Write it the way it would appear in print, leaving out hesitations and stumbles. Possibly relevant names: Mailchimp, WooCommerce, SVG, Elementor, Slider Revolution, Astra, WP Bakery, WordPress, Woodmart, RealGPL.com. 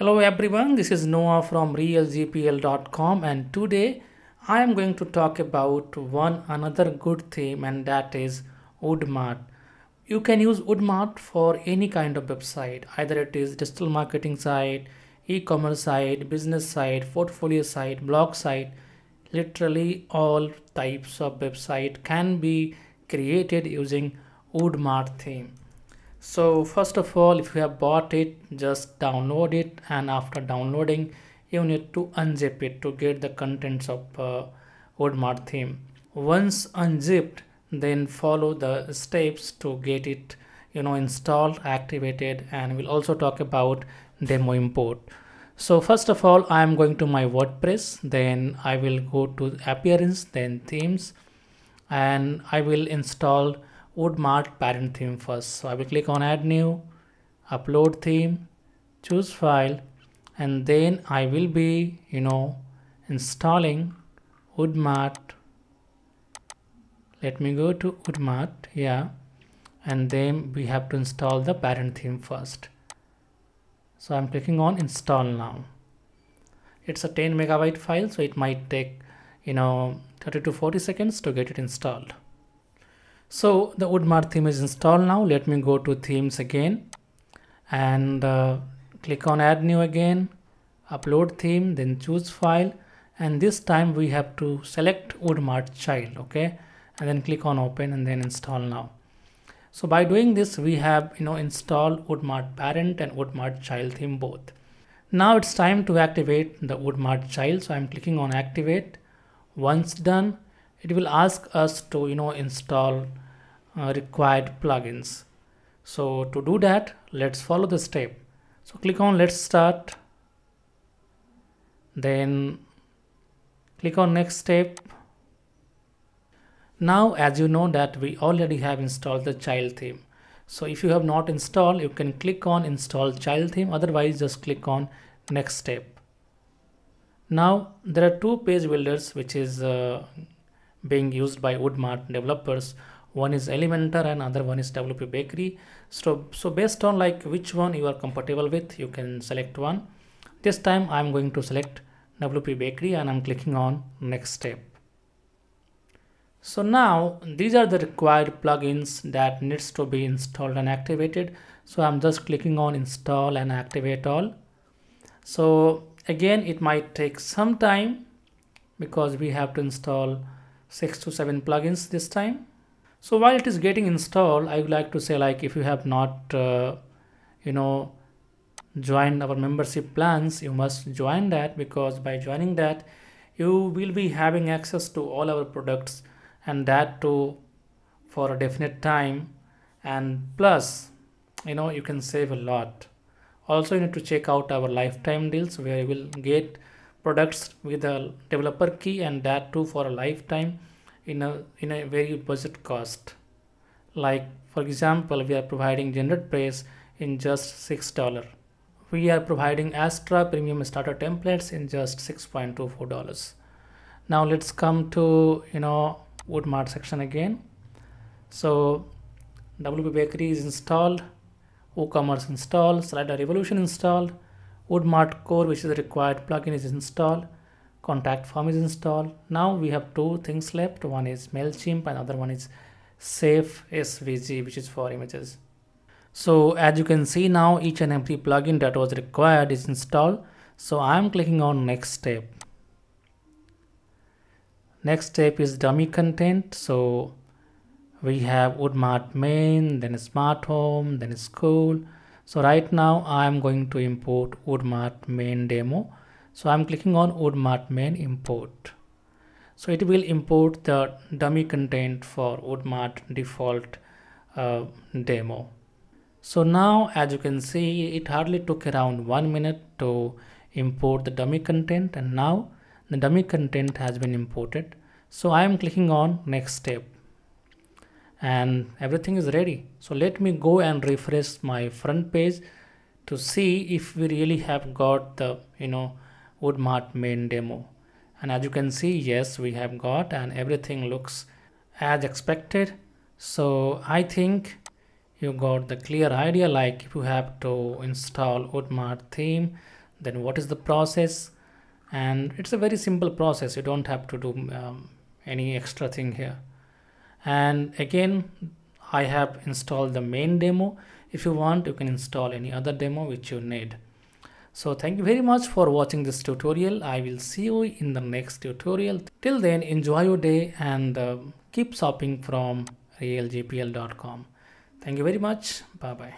Hello everyone, this is Noah from RealGPL.com, and today I am going to talk about another good theme, and that is Woodmart. You can use Woodmart for any kind of website, either it is digital marketing site, e-commerce site, business site, portfolio site, blog site. Literally all types of website can be created using Woodmart theme. So first of all, if you have bought it, just download it, and after downloading you need to unzip it to get the contents of Woodmart theme. Once unzipped, then follow the steps to get it installed, activated, and we'll also talk about demo import. So first of all, I am going to my WordPress, then I will go to appearance, then themes, and I will install Woodmart parent theme first. So I will click on add new, upload theme, choose file, and then I will be installing Woodmart. Let me go to Woodmart, yeah, and then we have to install the parent theme first. So I'm clicking on install now. It's a 10 megabyte file, so it might take 30 to 40 seconds to get it installed. So the Woodmart theme is installed now. Let me go to themes again and click on add new again, upload theme, then choose file, and this time we have to select Woodmart child, okay, and then click on open and then install now. So by doing this, we have installed Woodmart parent and Woodmart child theme both. Now it's time to activate the Woodmart child, so I'm clicking on activate. Once done, it will ask us to install required plugins. So to do that, let's follow the step. So click on let's start, then click on next step. Now as you know that we already have installed the child theme. So if you have not installed, you can click on install child theme, otherwise just click on next step. Now there are two page builders which is being used by Woodmart developers. One is Elementor and other one is WP Bakery. So based on like which one you are compatible with, you can select one. This time I'm going to select WP Bakery and I'm clicking on next step. So now these are the required plugins that needs to be installed and activated. So I'm just clicking on install and activate all. So again, it might take some time because we have to install 6 to 7 plugins this time. So while it is getting installed, I would like to say, like, if you have not joined our membership plans, you must join that, because by joining that you will be having access to all our products, and that too for a definite time, and plus you can save a lot. Also you need to check out our lifetime deals where you will get products with a developer key, and that too for a lifetime in a very budget cost. Like for example, we are providing generic press in just $6. We are providing Astra premium starter templates in just $6.24. Now let's come to Woodmart section again. So WP Bakery is installed, WooCommerce installed, Slider Revolution installed, Woodmart core, which is the required plugin, is installed, contact form is installed. Now we have two things left. One is Mailchimp and other one is Safe SVG, which is for images. So as you can see now, each and every plugin that was required is installed. So I am clicking on next step. Next step is dummy content. So we have Woodmart main, then smart home, then school. So right now I am going to import Woodmart main demo. So I am clicking on Woodmart main import. So it will import the dummy content for Woodmart default demo. So now as you can see, it hardly took around 1 minute to import the dummy content, and now the dummy content has been imported. So I am clicking on next step, and everything is ready. So let me go and refresh my front page to see if we really have got the Woodmart main demo. And as you can see, yes, we have got, and everything looks as expected. So I think you got the clear idea, like if you have to install Woodmart theme, then what is the process. And it's a very simple process, you don't have to do any extra thing here. And again, I have installed the main demo. If you want, you can install any other demo which you need. So thank you very much for watching this tutorial. I will see you in the next tutorial. Till then, enjoy your day and keep shopping from RealGPL.com. Thank you very much. Bye bye.